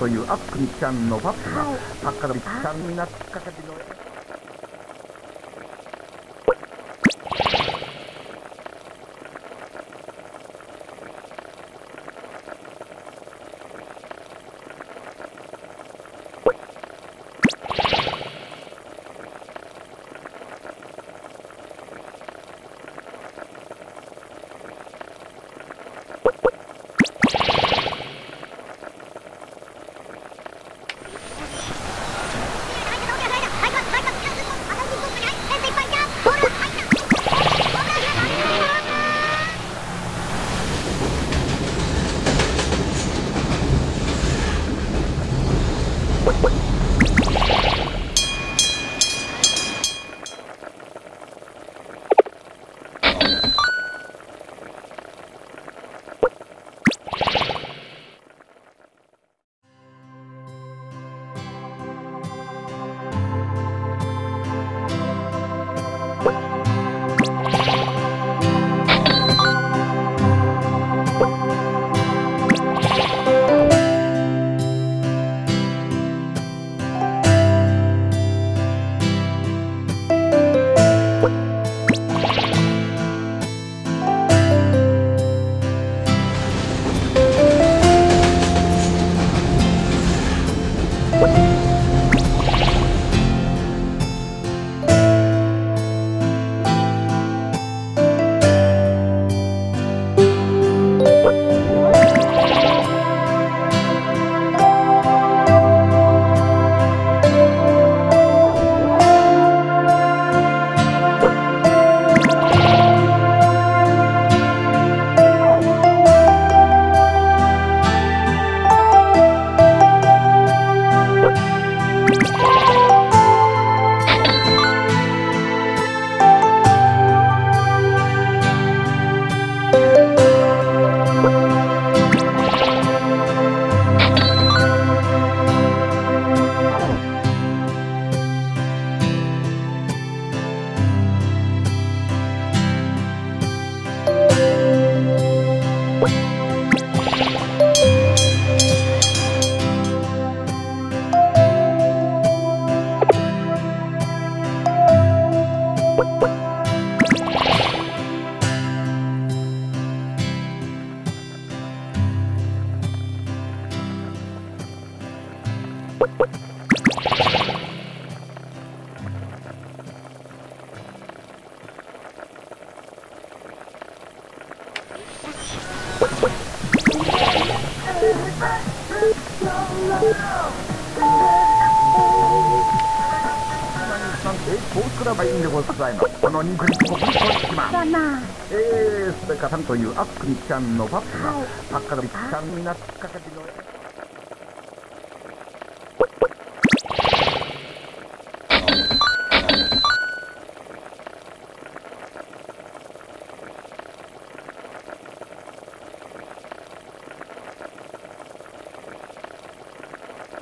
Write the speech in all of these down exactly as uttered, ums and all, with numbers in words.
というあっくんちゃんのバッグがパッカリちゃんになってかけての。 というあっくんちゃんのバッグがパッカリちゃんになってかけての。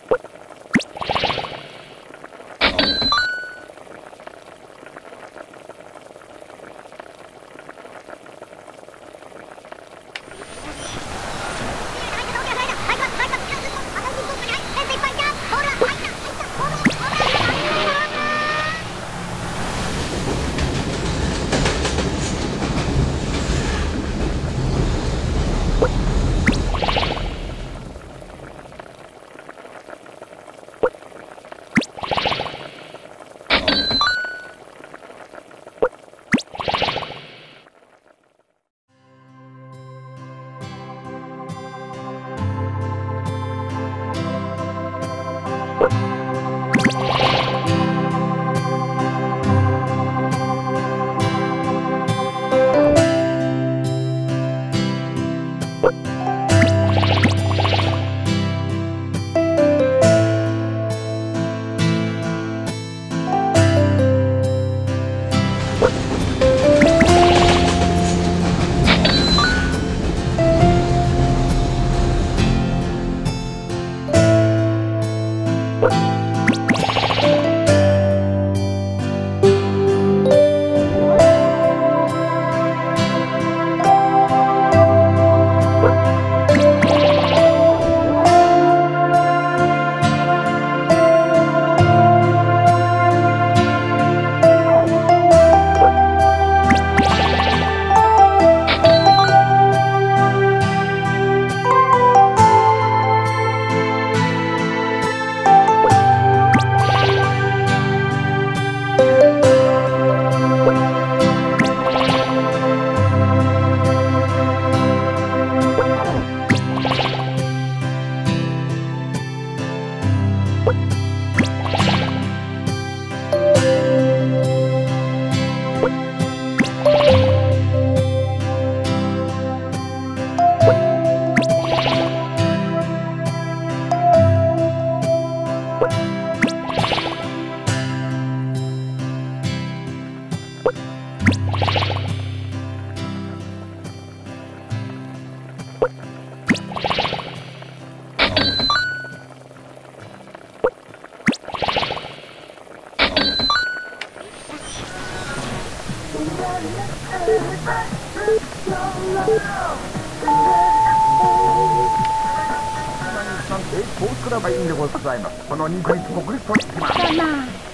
What?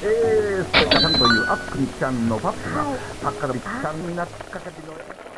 えー、それがさんというアップにちゃんのパックがパッカのちゃんになっかけてる。